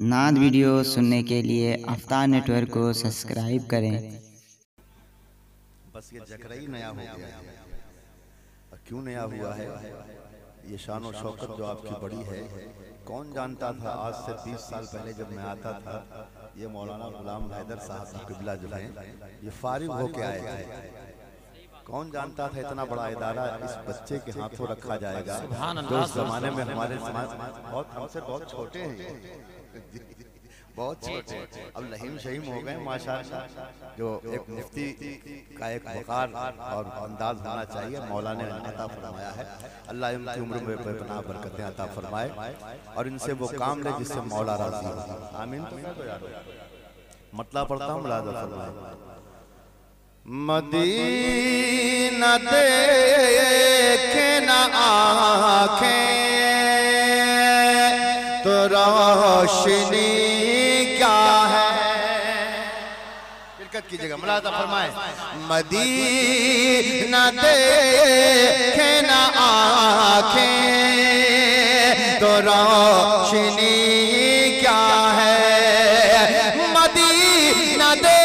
नात वीडियो सुनने के लिए अफ्तार नेटवर्क को सब्सक्राइब करें। बस ये जकरा ही नया हो गया है। क्यों नया हुआ है? ये शान और शौकत जो आपकी बड़ी है, कौन जानता था आज से 20 साल पहले जब मैं आता था, ये मौलाना गुलाम हैदर साहब किबला जो है ये फारिग होके आए थे। कौन जानता था इतना बड़ा इदारा इस बच्चे के हाथों रखा जाएगा। तो उस जमाने में हमारे समाज हमसे बहुत छोटे हैं, बहुत छोटे, अब लहीम शहीम हो गए माशाअल्लाह। जो एक मुफ्ती का एक वक़ार और अंदाज होना चाहिए मौलाना ने अता फरमाया है। अल्लाह इनकी उम्र में बेपनाह बरकतें अता फरमाए और इनसे वो काम ले जिससे मौला राज़ी हो। आमीन। मतलब पढ़ता हूँ, मुलाजा फरमाए। मदीना देखे ना आँखें तो रोशनी क्या है। शिरकत कीजिएगा, मुलाज़ा फरमाए। मदीना देखे ना आँखें तो रोशनी क्या है। मदीना देखे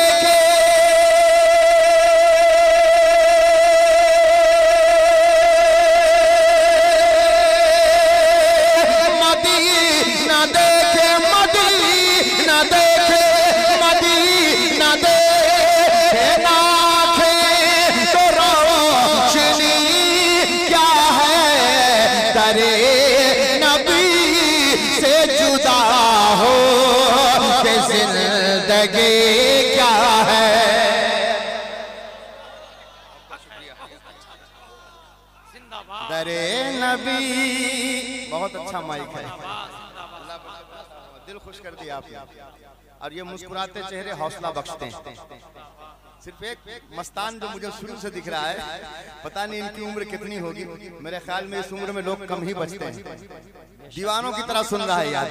नबी। बहुत अच्छा माइक है, दिल खुश कर दिया आपने। और ये मुस्कुराते चेहरे हौसला बख्शते हैं। सिर्फ एक मस्तान जो मुझे शुरू से दिख रहा है, पता नहीं इनकी उम्र कितनी होगी, मेरे ख्याल में इस उम्र में लोग कम ही बचते हैं। दीवानों की तरह सुन रहा है यार,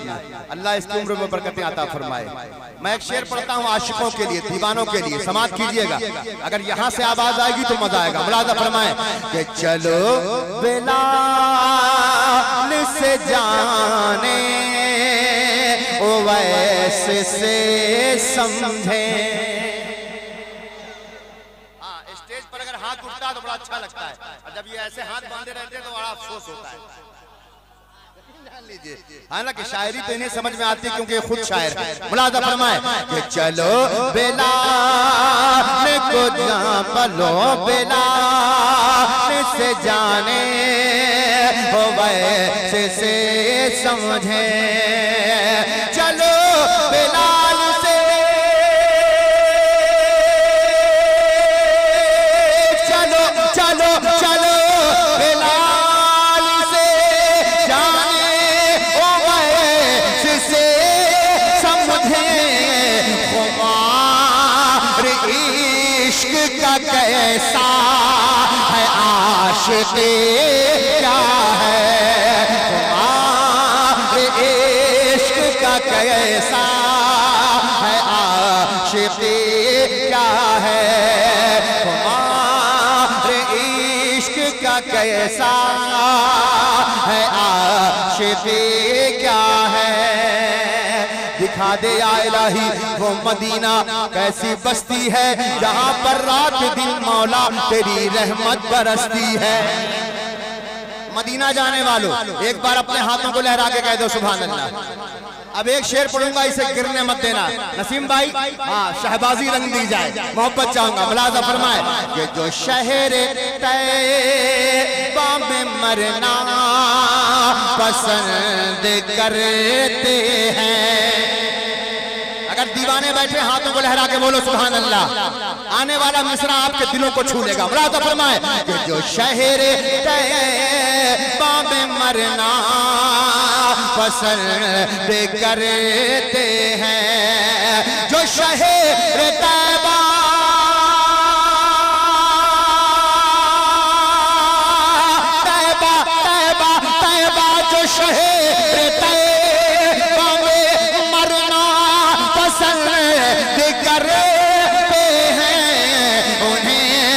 अल्लाह इसकी उम्र में बरकतें अता फरमाए। मैं एक शेर पढ़ता हूँ आशिकों के लिए, दीवानों के लिए, समाज कीजिएगा। अगर यहाँ से आवाज आएगी तो मजा आएगा। मुलाजा फरमाए। चलो बिलाल से जाने ओ वैसे से समझे। स्टेज पर अगर हाथ उठता है तो बड़ा अच्छा लगता है, और जब ये ऐसे हाथ बांधे रहते हैं तो बड़ा अफसोस होता है। जान लीजिए, हालांकि शायरी तो इन्हें समझ में आती है क्योंकि खुद शायर। मुलाजा फरमाए कि चलो बिलाल को पलो बिलाल से जाने हो वैसे से समझे। चलो बिलाल से, चलो चलो चलो बिलाल से जाने ओ वैसे समझे। खुमार इश्क का कैसा है आशिक़ क्या है। खुमार इश्क का कैसा है आशिक़ क्या है। खुमार इश्क का कैसा है आशिक़ क्या है। दिखा दे या इलाही वो मदीना कैसी बस्ती है, जहाँ पर रात दिन मौला तेरी रहमत बरसती है। मदीना जाने वालों एक बार अपने हाथों को लहरा के कह दो सुभान अल्लाह। अब एक शेर पढ़ूंगा, इसे गिरने मत देना नसीम भाई। हाँ, शहबाजी रंग दी जाए, मोहब्बत चाहूंगा। मुलाजा फरमाए कि जो शहर तैबा में मरना पसंद करते हैं। अगर दीवाने बैठे हाथों को लहरा के बोलो सुभान अल्लाह, आने वाला मिसरा आपके दिलों को छू लेगा। मुलाजा फरमाए कि जो शहर तैबा में मरना पसंद करते हैं। जो शहर तैबा तैबा तैबा तैबा जो शहर तैबा में मरना पसंद करते हैं। उन्हें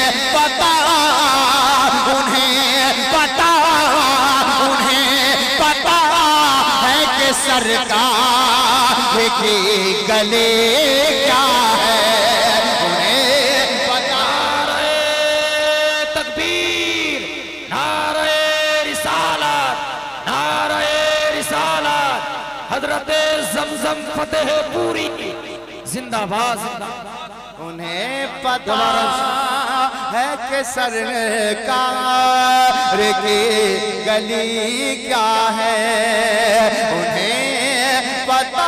पता है कि सरकार के गले क्या है उन्हें बता रहे। तकबीर, नारे रिसालत, नारे रिसालत। हजरत जमजम फतेहपुरी की जिंदाबाद। उन्हें पता है कि सरकार की गली क्या है, उन्हें पता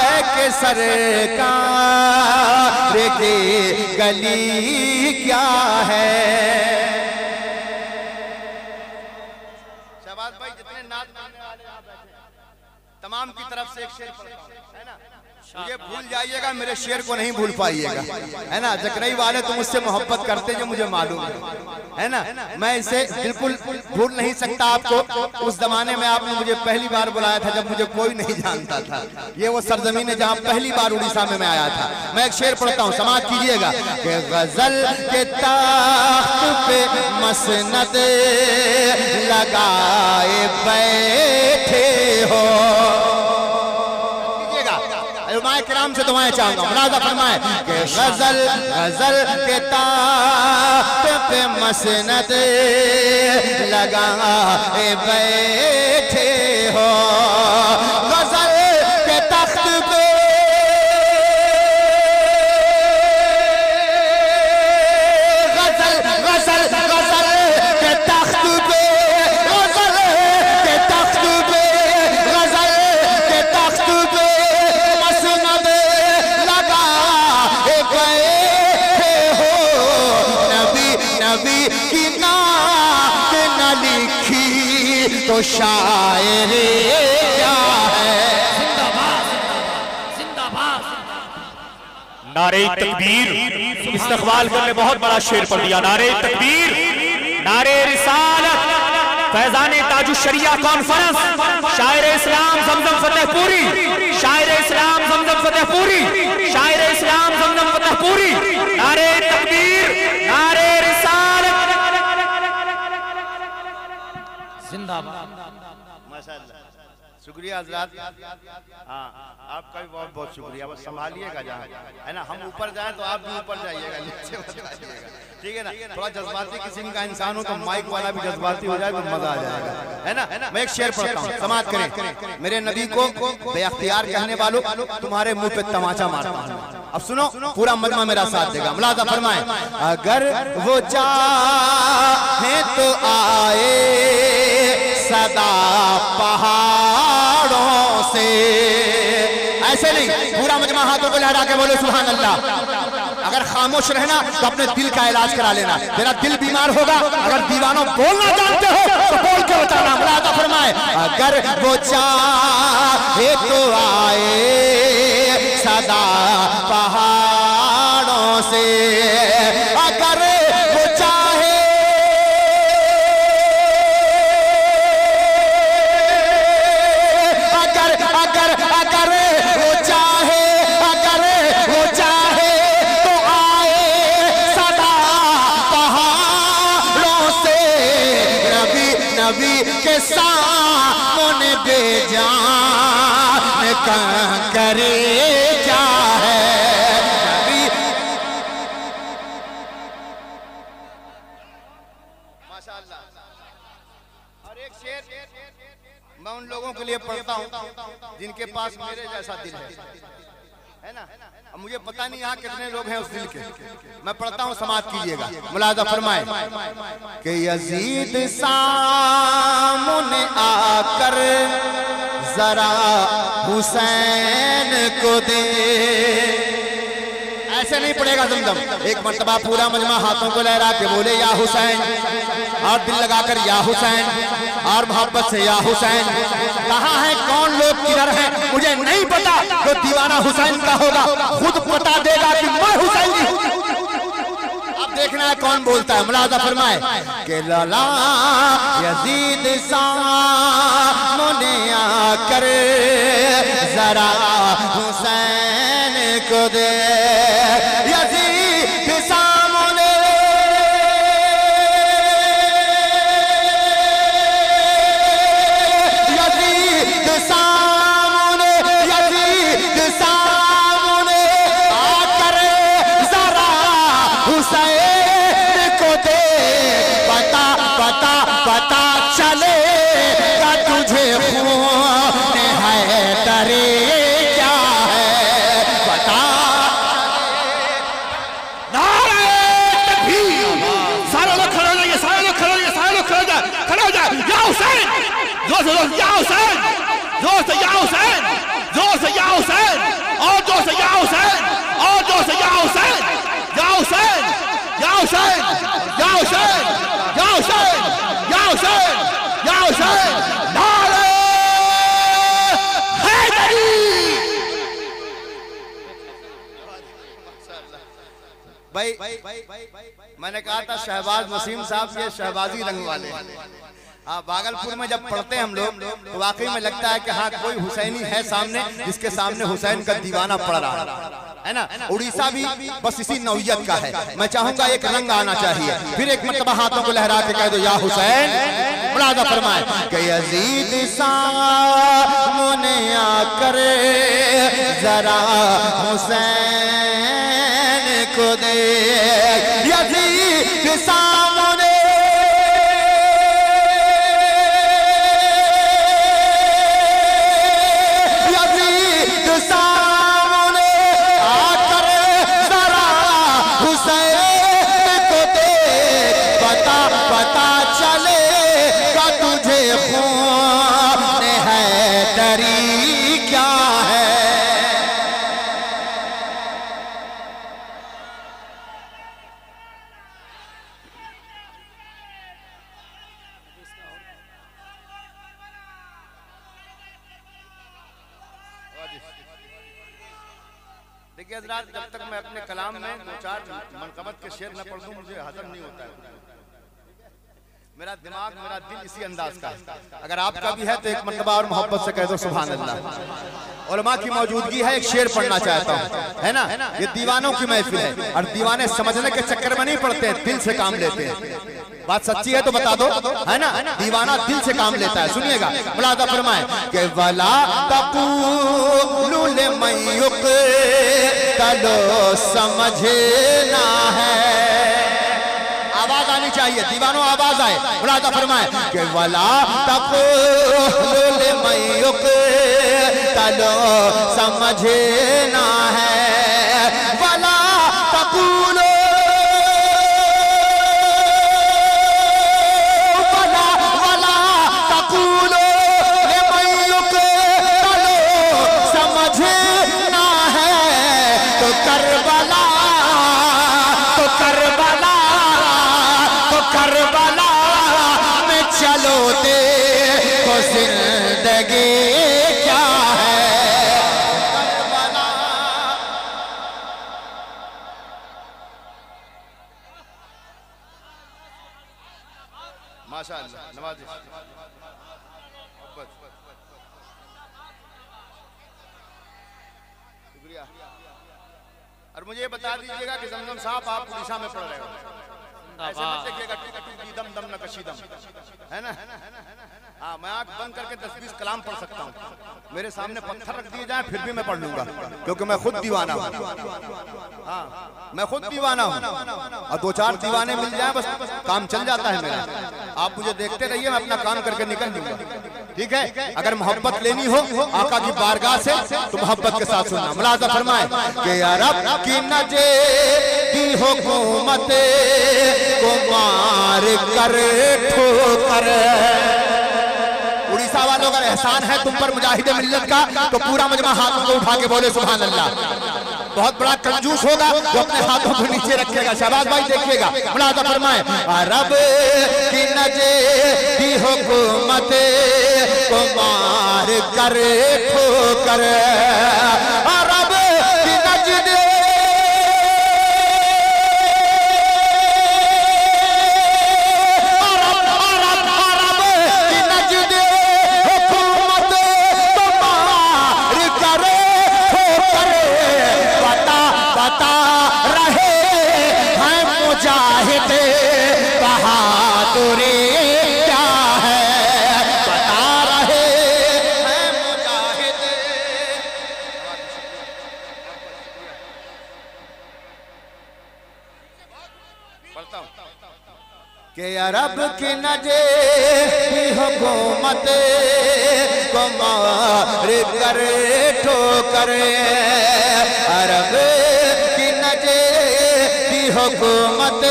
है कि सरकार की गली क्या है। शहबाज भाई जितने नात गाने वाले आप बैठे तमाम की तरफ से एक शेर है ना, मुझे भूल जाइएगा, मेरे शेर को नहीं भूल पाइएगा, है ना। जकरई वाले तुम मुझसे मोहब्बत करते जो मुझे मालूम है ना, मैं इसे बिल्कुल भूल नहीं सकता आपको। उस जमाने में आपने मुझे पहली बार बुलाया था जब मुझे कोई नहीं जानता था। ये वो सरजमीन है जहाँ पहली बार उड़ीसा में मैं आया था। मैं एक शेर पढ़ता हूँ, समाज कीजिएगा। गजल के ताख पे मसनद लगाए बैठे हो, किराम से दुआएं चाहूंगा। मुनाज़ा फरमाए कि गजल गजल के ताक़त पे मसनद लगाए बैठे हो, गजल के तख्त पे गजल गजल गजल के तख्त पे गजल के तख्त पे गजल के तख्त पे तो शायर क्या है। जिंदाबाद जिंदाबाद। नारे तकबीर। इस्तकबाल करने बहुत बड़ा शेर पढ़ दिया। नारे तकबीर, नारे रिसालत। फैजाने ताजुश शरिया कॉन्फ्रेंस, शायर इस्लाम जमजम फतेहपुरी, शायर इस्लाम जमजम फतेहपुरी, शायर इस्लाम जमजम फतेहपुरी। नारे तकबीर, नारे रिसालत। शुक्रिया हजरात, हाँ आपका भी बहुत बहुत शुक्रिया। बस संभालिएगा जहाँ, है ना। हम ऊपर जाएं तो आप भी ऊपर जाइएगा, नीचे मत जाइएगा, ठीक है ना। थोड़ा जज्बाती किस्म का इंसान हो तो माइक वाला भी जज्बाती हो जाए तो मजा आ जाएगा, है ना। मैं एक शेर पढ़ता हूँ, समाज करें। मेरे नबी को बेअख्तियार कहने वालों तुम्हारे मुंह पे तमाचा मारता हूं। अब सुनो, पूरा मजमा मेरा साथ देगा। मुलाजा फरमाए। अगर वो चाहे तो आए सदा पहाड़ों से, ऐसे नहीं, पूरा मजमा हाथों को लहरा के बोलो सुभान अल्लाह। अगर खामोश रहना तो अपने दिल का इलाज करा लेना, तेरा दिल बीमार होगा। अगर दीवानों बोलना जानते हो तो बोल के बताना। मुलाजा फरमाए। अगर वो चाहे तो आए सदा पहाड़ों से, अगर वो चाहे के सामने बेजान का करे क्या है। माशाल्लाह। और एक शेर मैं उन लोगों के लिए पढ़ता हूँ जिनके पास मेरे जैसा दिल है ना। अब मुझे पता नहीं यहाँ कितने लोग हैं उस दिल के। मैं पढ़ता हूँ, समाप्त कीजिएगा। मुलाजा फरमाए कि यजीद सामने आकर जरा हुसैन को दे, ऐसे नहीं पड़ेगा जमजम। एक मरतबा पूरा मजमा हाथों को लहरा के बोले या हुसैन, और दिल लगाकर या हुसैन, और मोहब्बत से या हुसैन। कहाँ है, कौन लोग, किधर है, मुझे नहीं पता। जो दीवाना हुसैन का होगा खुद बता देगा कि मैं हुसैन हूं। अब देखना है कौन बोलता है। मुलाजा फरमाए के लाला यजीद सामने आकर जरा हुसैन को दे, यजीद सामने यजीद सामने यजीद भाई मैंने कहा था शहबाज वसीम साहब ये शहबाजी रंग वाले भागलपुर में जब पढ़ते हैं हम लोग तो वाकई में लगता है कि हाँ कोई हुसैनी है सामने जिसके सामने हुसैन का दीवाना पड़ रहा है ना। उड़ीसा भी बस इसी नौयत का है। मैं चाहूंगा एक रंग आना चाहिए, फिर एक मरतबा हाथों को लहरा के कह दो या हुसैन। मुरादा फरमाए कि यजीद सामने आकर जरा हुसैन को दे, यजीद सामने शेर न पढ़ दूं मुझे हजम नहीं होता है। मेरा दिमाग मेरा दिल इसी अंदाज का है। अगर आपका भी है तो एक मरतबा और मोहब्बत से कह दो सुभान अल्लाह। उलमा की मौजूदगी है, एक शेर पढ़ना चाहता हूँ, है ना। ये दीवानों की महफिल है और दीवाने समझने के चक्कर में नहीं पड़ते हैं, दिल से काम लेते हैं। बात सच्ची है तो बता दो, है ना। दीवाना दिल से काम लेता है। सुनिएगा मुलादा फरमाए समझना है, आवाज आनी चाहिए, दीवानों आवाज आए। मुरादा फरमाए के वला तकुल मयुक तलो समझना है, वला तकुल वला वला तकुल मयुक तलो समझना है। तो करबला दीजिएगा कि जमजम साहब आप उड़ीसा में पढ़ रहे हो, ऐसे मत देखिएगा दम दम न कशी दम, है ना। हाँ मैं आंख बंद करके 10-20 कलाम पढ़ सकता हूँ। मेरे सामने पत्थर रख दिए जाए फिर भी मैं पढ़ लूंगा क्योंकि मैं खुद दीवाना हूँ। हाँ मैं खुद दीवाना हूँ और 2-4 दीवाने मिल जाए बस काम चल जाता है मेरा। आप मुझे देखते रहिए, मैं अपना काम करके निकल लूंगा, ठीक है। अगर मोहब्बत लेनी हो आका की बारगाह से तो मोहब्बत के साथ सुनना। मुलाजा फरमाए कि अरब की नज़दीकी हुकूमत को मार कर ठोकर। उड़ीसा वालों का एहसान है तुम पर मुजाहिदे मिल्लत का, तो पूरा मजमा हाथों को उठा के बोले सुभान अल्लाह। बहुत बड़ा कंजूस होगा जो अपने हाथों को नीचे रखेगा। शहबाज भाई देखिएगा मुलाजा फरमाए अरब की नज़दीकी हुकूमत को मार कर ठोकर, अरब की नज़दीकी हुकूमत को मार कर ठोकर। पता रहे हैं मुजाहिदे बहादुरी क्या है, पता रहे हैं मुजाहिदे। के अरब की नज़दीकी हुकूमत को मार कर ठोकर, अरब हुकूमत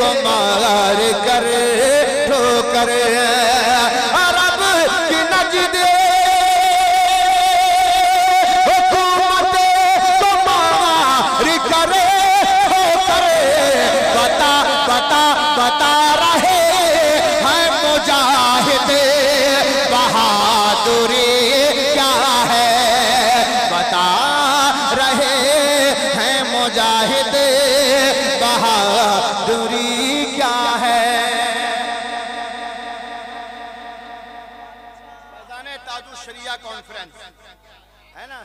को मार कर ठोकर, अरब मुजाहिद बहादुरी क्या है। ताजुश शरिया कॉन्फ्रेंस है ना,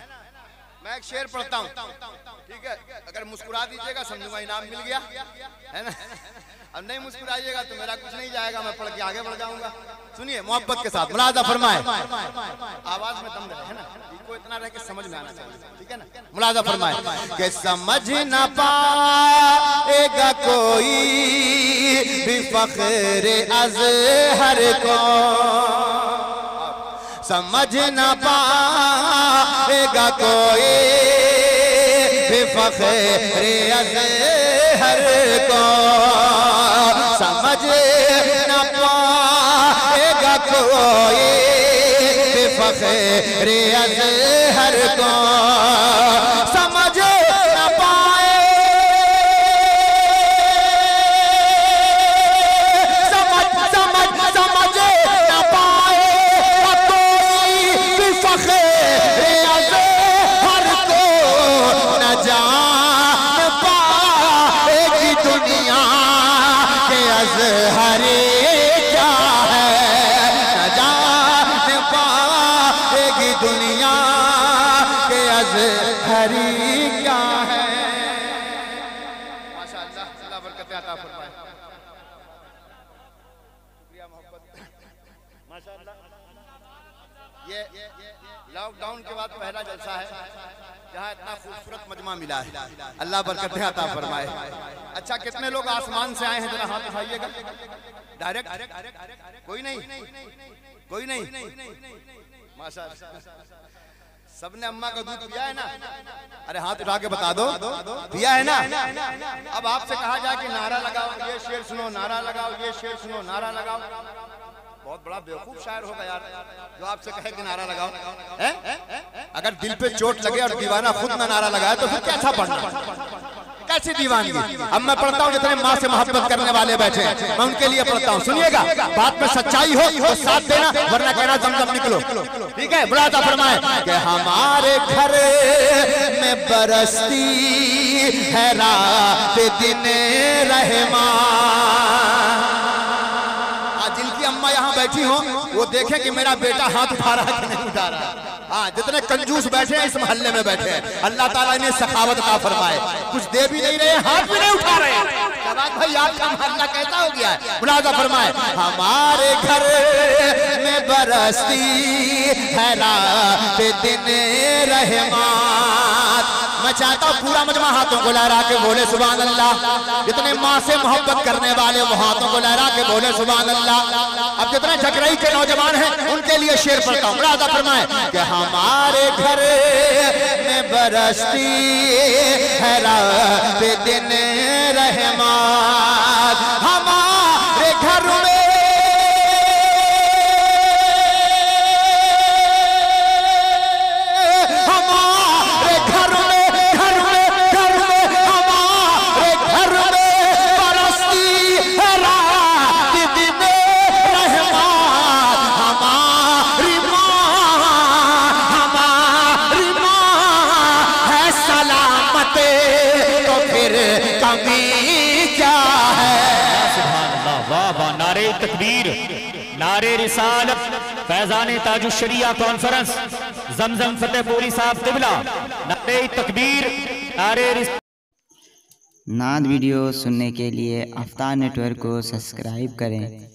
मैं एक शेर पढ़ता हूँ ठीक है, अगर मुस्कुरा दीजिएगा समझूंगा इनाम मिल गया है ना, अब नहीं मुस्कुराइएगा तो मेरा कुछ नहीं जाएगा, मैं पढ़ के आगे बढ़ जाऊंगा। सुनिए मोहब्बत के साथ मुलाहजा फरमाए, आवाज में दम है ना, इनको इतना रहे कि समझ में आना चाहिए ठीक है ना। मुलाहजा फरमाए कि समझ ना पाएगा कोई भी फख्रे अज़हर को, समझ ना पाएगा कोई भी फख्रे अज़हर को, समझ ना पाएगा कोई फख्रे अज़हर को, समझ ना पाए, समझ ना पाए कोई फख्रे अज़हर को, न जान पाएगी दुनिया के अज़हर क्या है, न जान पाएगी दुनिया के अज़हर क्या है। माशाअल्लाह अल्लाह बरकत अता फरमाए, शुक्रिया मोहब्बत। माशाअल्लाह ये लॉकडाउन के बाद पहला जलसा है जहाँ इतना खूबसूरत मजमा मिला है, अल्लाह बरकत अता फरमाए। अच्छा कितने लोग आसमान से आए हैं, जरा हाथ उठाइएगा। डायरेक्ट कोई नहीं, कोई नहीं, माशाअल्लाह सबने अम्मा का दूध पिया है ना, अरे हाथ उठा के बता दो पिया है ना। अब आपसे कहा जाए कि नारा लगाओ, ये शेर सुनो, नारा लगाओ, ये शेर सुनो, नारा लगाओ। बहुत बड़ा बेवकूफ शायर होगा यार जो आपसे कहे कि नारा लगाओ हैं, अगर दिल पे चोट लगे और दीवाना खुद ना नारा लगाए तो फिर कैसा पढ़ना, कैसी दीवानगी। अब मैं पढ़ता हूँ, जितने माँ से मोहब्बत करने वाले बैठे हैं मैं उनके लिए पढ़ता हूँ, सुनिएगा, बात में सच्चाई हो तो साथ देना वरना कहना जमजम निकलो ठीक है। बुरा था फरमाए कि हमारे घर में बरसती है रात दिन रहमान, यहाँ बैठी हो वो देखें कि मेरा बेटा हाथ उठा रहा कि नहीं उठा रहा। हाँ जितने कंजूस बैठे हैं इस मोहल्ले में बैठे हैं, अल्लाह ताला ने सखावत अता फरमाए, कुछ दे भी नहीं रहे हाथ भी नहीं उठा रहे, भाई आपका मोहल्ला कैसा हो गया है। मुलाहज़ा फरमाए हमारे घर में बरसती है रात दिन रहमान, मैं चाहता हूँ पूरा मजमा हाथों को लहरा के बोले सुभान अल्लाह, जितने माँ से मोहब्बत करने वाले वो हाथों को लहरा के बोले सुभान अल्लाह। अब जितने झकराई के नौजवान हैं उनके लिए शेर पढ़ता हूँ, मुलाहज़ा फरमाए कि हमारे घर में बरसती है रात दिन रहमान, हमारे घर में तकबीर, नारे रिसालत, फैजाने ताजुश शरिया कॉन्फ्रेंस, जमजम फतेहपुरी साहब तिबला, नारे तकबीर, नारे नाद। वीडियो सुनने के लिए अफ्तार नेटवर्क को सब्सक्राइब करें।